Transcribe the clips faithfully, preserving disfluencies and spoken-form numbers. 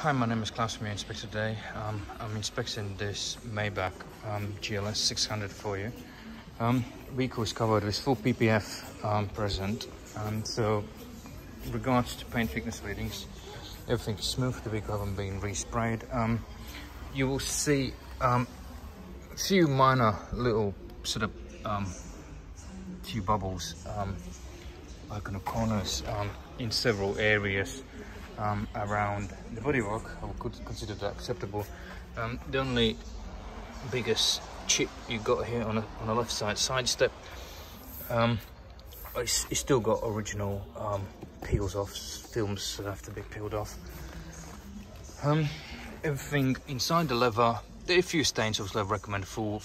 Hi, my name is Klaus from Inspector Day. Um, I'm inspecting this Maybach um, G L S six hundred for you. Um, vehicle is covered with full P P F um, present, and so regards to paint thickness readings, everything is smooth. The vehicle haven't been resprayed. Um, you will see a um, few minor little sort of um, few bubbles um, like on the corners um, in several areas. Um, around the bodywork, I would consider that acceptable. Um, the only biggest chip you got here on a, on the left side side step, um, it's, it's still got original um, peels off, films that have to be peeled off. Um, everything inside the leather, there are a few stains, obviously I recommend full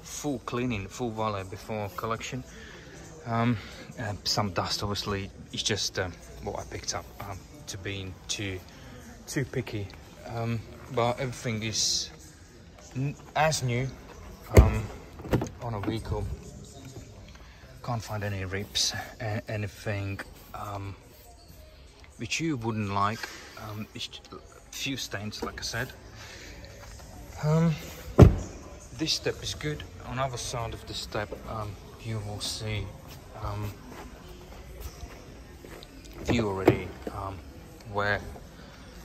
full cleaning, full valet before collection. Um, uh, some dust, obviously, it's just um, what I picked up. Um, to being too too picky, um, but everything is n as new um, on a vehicle. Can't find any rips, a anything um, which you wouldn't like. Um, it's a few stains, like I said. Um, this step is good. On the other side of the step, um, you will see um, few already. Um, Wear,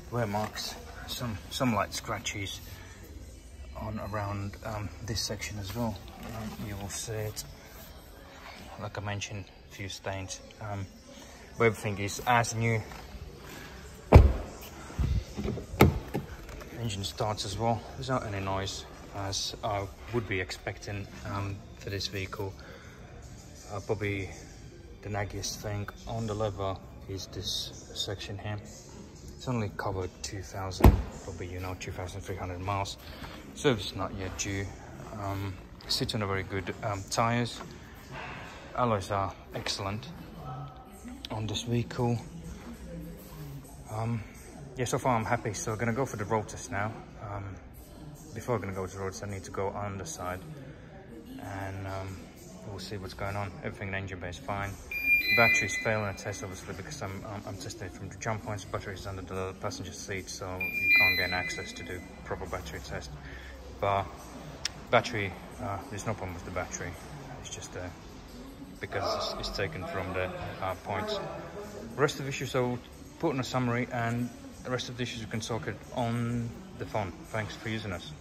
wear marks, some some light scratches on around um, this section as well. Um, you will see it, like I mentioned, a few stains. Um, but everything is as new. Engine starts as well without any noise, as I would be expecting um, for this vehicle. Uh, probably the naggiest thing on the lever is this section here. It's only covered two thousand, probably, you know, two thousand three hundred miles. Service not yet due. Um, sits on a very good um, tires. Alloys are excellent on this vehicle. Um, yeah, so far I'm happy. So I'm gonna go for the road test now. Um, before I'm gonna go to the road test, I need to go on the side and um, we'll see what's going on. Everything in engine bay is fine. Battery's failing a test, obviously, because I'm, um, I'm testing it from the jump points. Battery is under the passenger seat, so you can't gain access to do proper battery test. But battery, uh, there's no problem with the battery. It's just uh, because it's, it's taken from the uh, points. Rest of the issues I will put in a summary, and the rest of the issues you can talk it on the phone. Thanks for using us.